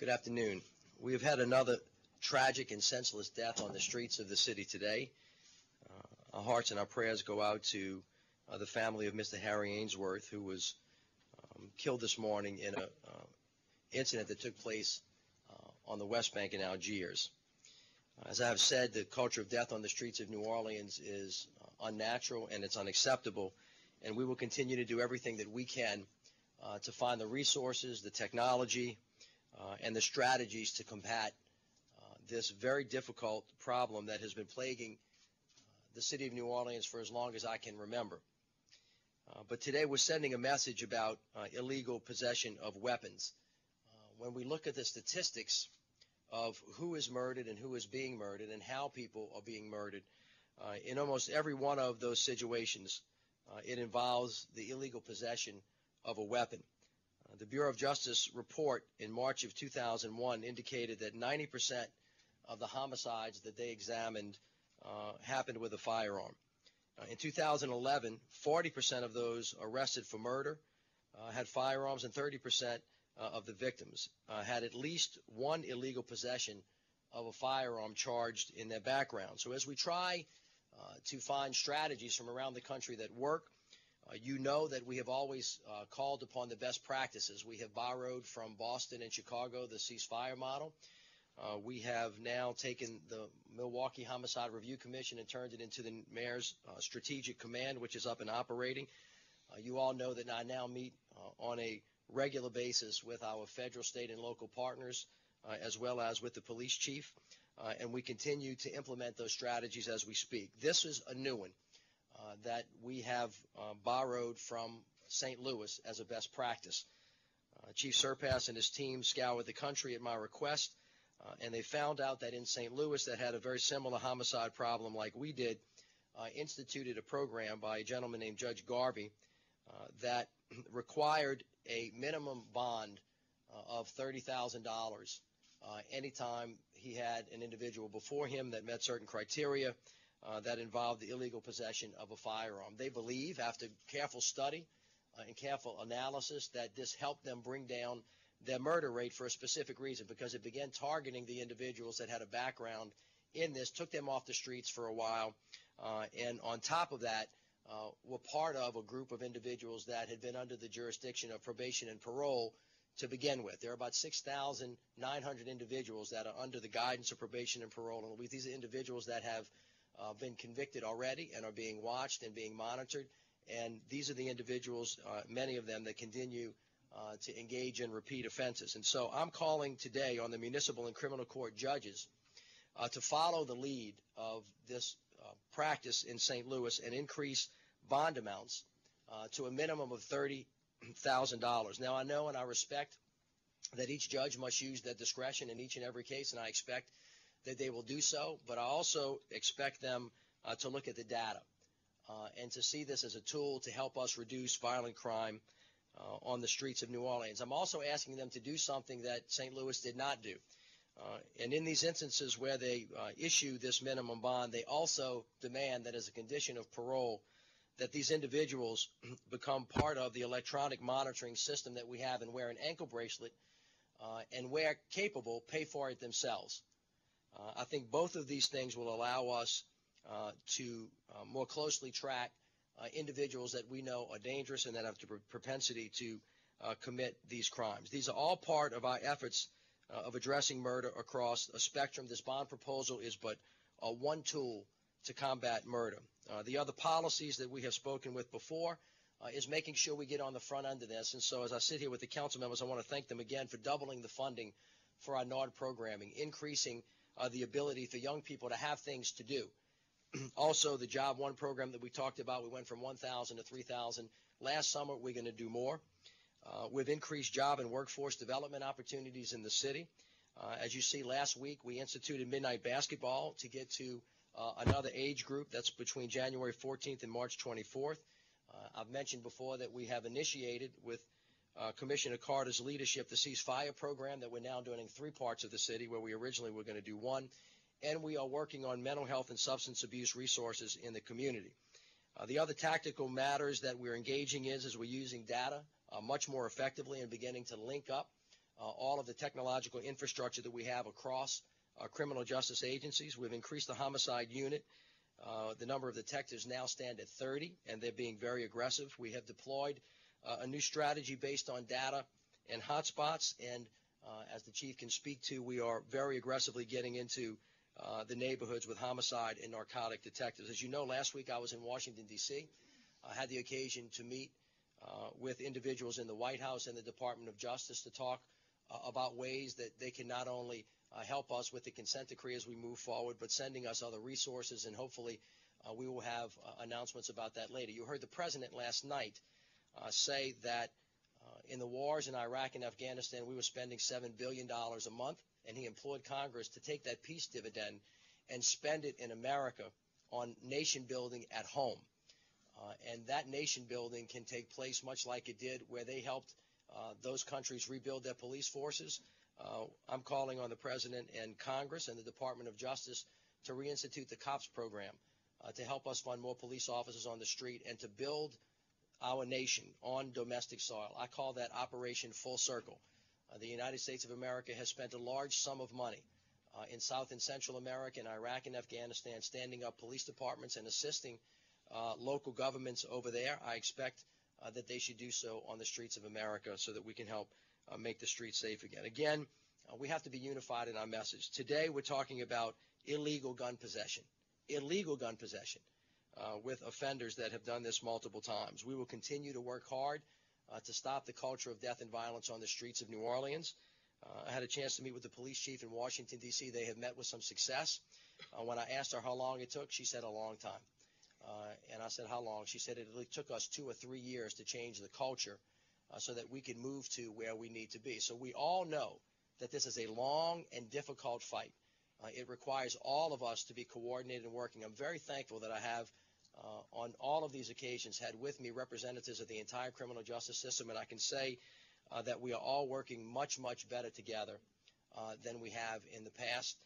Good afternoon. We have had another tragic and senseless death on the streets of the city today. Our hearts and our prayers go out to the family of Mr. Harry Ainsworth, who was killed this morning in an incident that took place on the West Bank in Algiers. As I have said, the culture of death on the streets of New Orleans is unnatural and it's unacceptable, and we will continue to do everything that we can to find the resources, the technology, and the strategies to combat this very difficult problem that has been plaguing the city of New Orleans for as long as I can remember. But today we're sending a message about illegal possession of weapons. When we look at the statistics of who is murdered and who is being murdered and how people are being murdered, in almost every one of those situations, it involves the illegal possession of a weapon. The Bureau of Justice report in March of 2001 indicated that 90% of the homicides that they examined happened with a firearm. In 2011, 40% of those arrested for murder had firearms, and 30% of the victims had at least one illegal possession of a firearm charged in their background. So as we try to find strategies from around the country that work, you know that we have always called upon the best practices. We have borrowed from Boston and Chicago the ceasefire model. We have now taken the Milwaukee Homicide Review Commission and turned it into the mayor's strategic command, which is up and operating. You all know that I now meet on a regular basis with our federal, state, and local partners, as well as with the police chief, and we continue to implement those strategies as we speak. This is a new one that we have borrowed from St. Louis as a best practice. Chief Serpas and his team scoured the country at my request, and they found out that in St. Louis, that had a very similar homicide problem like we did, instituted a program by a gentleman named Judge Garvey that required a minimum bond of $30,000 anytime he had an individual before him that met certain criteria that involved the illegal possession of a firearm. They believe, after careful study and careful analysis, that this helped them bring down their murder rate for a specific reason, because it began targeting the individuals that had a background in this, took them off the streets for a while, and on top of that, were part of a group of individuals that had been under the jurisdiction of probation and parole to begin with. There are about 6,900 individuals that are under the guidance of probation and parole, and these are individuals that have been convicted already and are being watched and being monitored, and these are the individuals, many of them, that continue to engage in repeat offenses. And so I'm calling today on the municipal and criminal court judges to follow the lead of this practice in St. Louis and increase bond amounts to a minimum of $30,000. Now, I know and I respect that each judge must use their discretion in each and every case, and I expect that they will do so, but I also expect them to look at the data and to see this as a tool to help us reduce violent crime on the streets of New Orleans. I'm also asking them to do something that St. Louis did not do. And in these instances where they issue this minimum bond, they also demand that as a condition of parole that these individuals become part of the electronic monitoring system that we have and wear an ankle bracelet and, where capable, pay for it themselves. I think both of these things will allow us to more closely track individuals that we know are dangerous and that have the propensity to commit these crimes. These are all part of our efforts of addressing murder across a spectrum. This bond proposal is but one tool to combat murder. The other policies that we have spoken with before is making sure we get on the front end of this. And so as I sit here with the council members, I want to thank them again for doubling the funding for our NORD programming, increasing the ability for young people to have things to do. Also, the Job One program that we talked about, we went from 1,000 to 3,000. Last summer, we're going to do more. We've increased job and workforce development opportunities in the city. As you see, last week we instituted midnight basketball to get to another age group. That's between January 14th and March 24th. I've mentioned before that we have initiated with Commissioner Carter's leadership the ceasefire program that we're now doing in three parts of the city where we originally were going to do one. And we are working on mental health and substance abuse resources in the community. The other tactical matters that we're engaging is we're using data much more effectively and beginning to link up all of the technological infrastructure that we have across our criminal justice agencies. We've increased the homicide unit. The number of detectives now stand at 30, and they're being very aggressive. We have deployed a new strategy based on data and hotspots, and as the chief can speak to, we are very aggressively getting into the neighborhoods with homicide and narcotic detectives. As you know, last week I was in Washington, D.C. I had the occasion to meet with individuals in the White House and the Department of Justice to talk about ways that they can not only help us with the consent decree as we move forward, but sending us other resources, and hopefully we will have announcements about that later. You heard the president last night say that in the wars in Iraq and Afghanistan, we were spending $7 billion a month, and he implored Congress to take that peace dividend and spend it in America on nation building at home. And that nation building can take place much like it did where they helped those countries rebuild their police forces. I'm calling on the President and Congress and the Department of Justice to reinstitute the COPS program to help us fund more police officers on the street and to build our nation on domestic soil. I call that Operation Full Circle. The United States of America has spent a large sum of money in South and Central America, in Iraq and Afghanistan, standing up police departments and assisting local governments over there. I expect that they should do so on the streets of America so that we can help make the streets safe again. Again, we have to be unified in our message. Today we're talking about illegal gun possession with offenders that have done this multiple times. We will continue to work hard to stop the culture of death and violence on the streets of New Orleans. I had a chance to meet with the police chief in Washington, D.C. They have met with some success. When I asked her how long it took, she said a long time. And I said, how long? She said it really took us 2 or 3 years to change the culture so that we could move to where we need to be. So we all know that this is a long and difficult fight. It requires all of us to be coordinated and working. I'm very thankful that I have, on all of these occasions, had with me representatives of the entire criminal justice system. And I can say that we are all working much, much better together than we have in the past.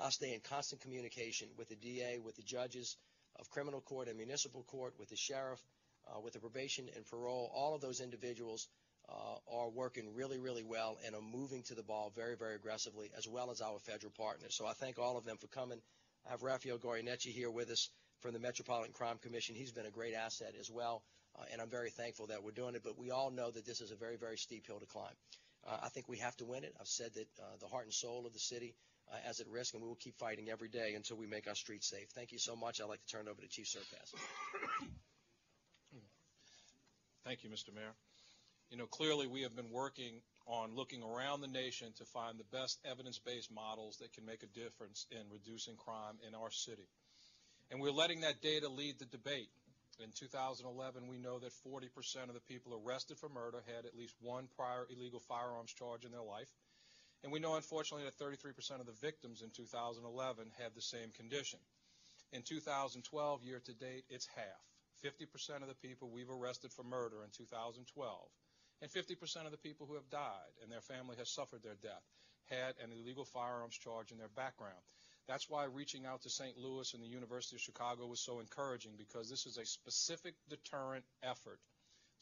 I stay in constant communication with the DA, with the judges of criminal court and municipal court, with the sheriff, with the probation and parole. All of those individuals are working really, really well and are moving to the ball very, very aggressively, as well as our federal partners. So I thank all of them for coming. I have Rafael Gorenecci here with us from the Metropolitan Crime Commission. He's been a great asset as well, and I'm very thankful that we're doing it. But we all know that this is a very, very steep hill to climb. I think we have to win it. I've said that the heart and soul of the city is at risk, and we will keep fighting every day until we make our streets safe. Thank you so much. I'd like to turn it over to Chief Serpas. Thank you, Mr. Mayor. You know, clearly we have been working on looking around the nation to find the best evidence-based models that can make a difference in reducing crime in our city. And we're letting that data lead the debate. In 2011, we know that 40% of the people arrested for murder had at least one prior illegal firearms charge in their life. And we know, unfortunately, that 33% of the victims in 2011 had the same condition. In 2012, year to date, it's half. 50% of the people we've arrested for murder in 2012, and 50% of the people who have died and their family has suffered their death, had an illegal firearms charge in their background. That's why reaching out to St. Louis and the University of Chicago was so encouraging, because this is a specific deterrent effort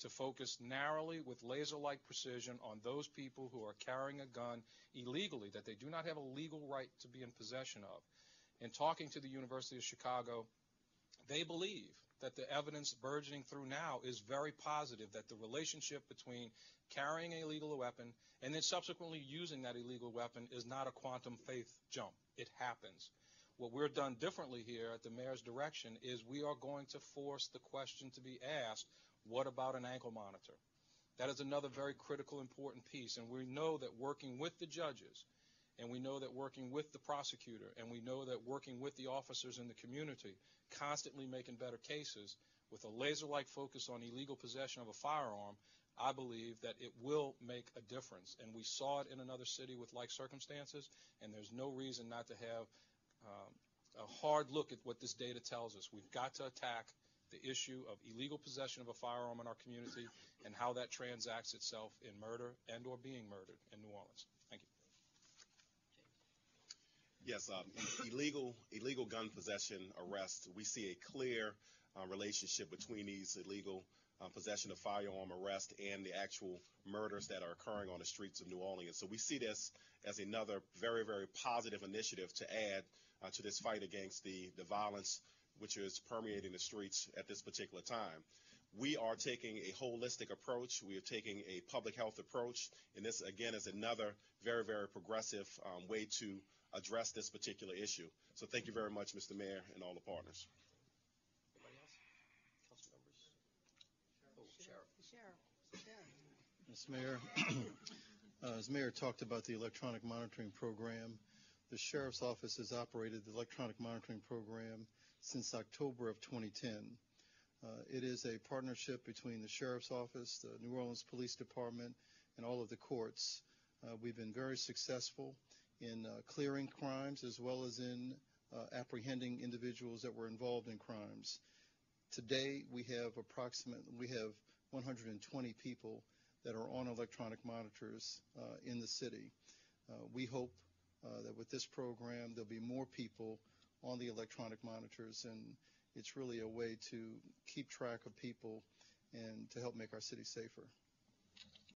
to focus narrowly with laser-like precision on those people who are carrying a gun illegally, that they do not have a legal right to be in possession of. In talking to the University of Chicago, they believe that the evidence burgeoning through now is very positive, that the relationship between carrying an illegal weapon and then subsequently using that illegal weapon is not a quantum faith jump. It happens. What we're done differently here at the mayor's direction is we are going to force the question to be asked, what about an ankle monitor? That is another very critical, important piece. And we know that working with the judges, and we know that working with the prosecutor, and we know that working with the officers in the community, constantly making better cases with a laser-like focus on illegal possession of a firearm, I believe that it will make a difference. And we saw it in another city with like circumstances, and there's no reason not to have a hard look at what this data tells us. We've got to attack the issue of illegal possession of a firearm in our community and how that transacts itself in murder and or being murdered in New Orleans. Thank you. Yes, illegal gun possession arrests. We see a clear relationship between these illegal possession of firearm arrest and the actual murders that are occurring on the streets of New Orleans. So we see this as another very, very positive initiative to add to this fight against the violence which is permeating the streets at this particular time. We are taking a holistic approach. We are taking a public health approach. And this, again, is another very, very progressive way to address this particular issue. So thank you very much, Mr. Mayor, and all the partners. Anybody else? Council members. Oh, Sheriff. Mr. Mayor, as Mayor talked about the electronic monitoring program, the Sheriff's Office has operated the electronic monitoring program since October of 2010. It is a partnership between the Sheriff's Office, the New Orleans Police Department, and all of the courts. We've been very successful in clearing crimes as well as in apprehending individuals that were involved in crimes. Today, we have approximately 120 people that are on electronic monitors in the city. We hope that with this program, there'll be more people on the electronic monitors, and it's really a way to keep track of people and to help make our city safer.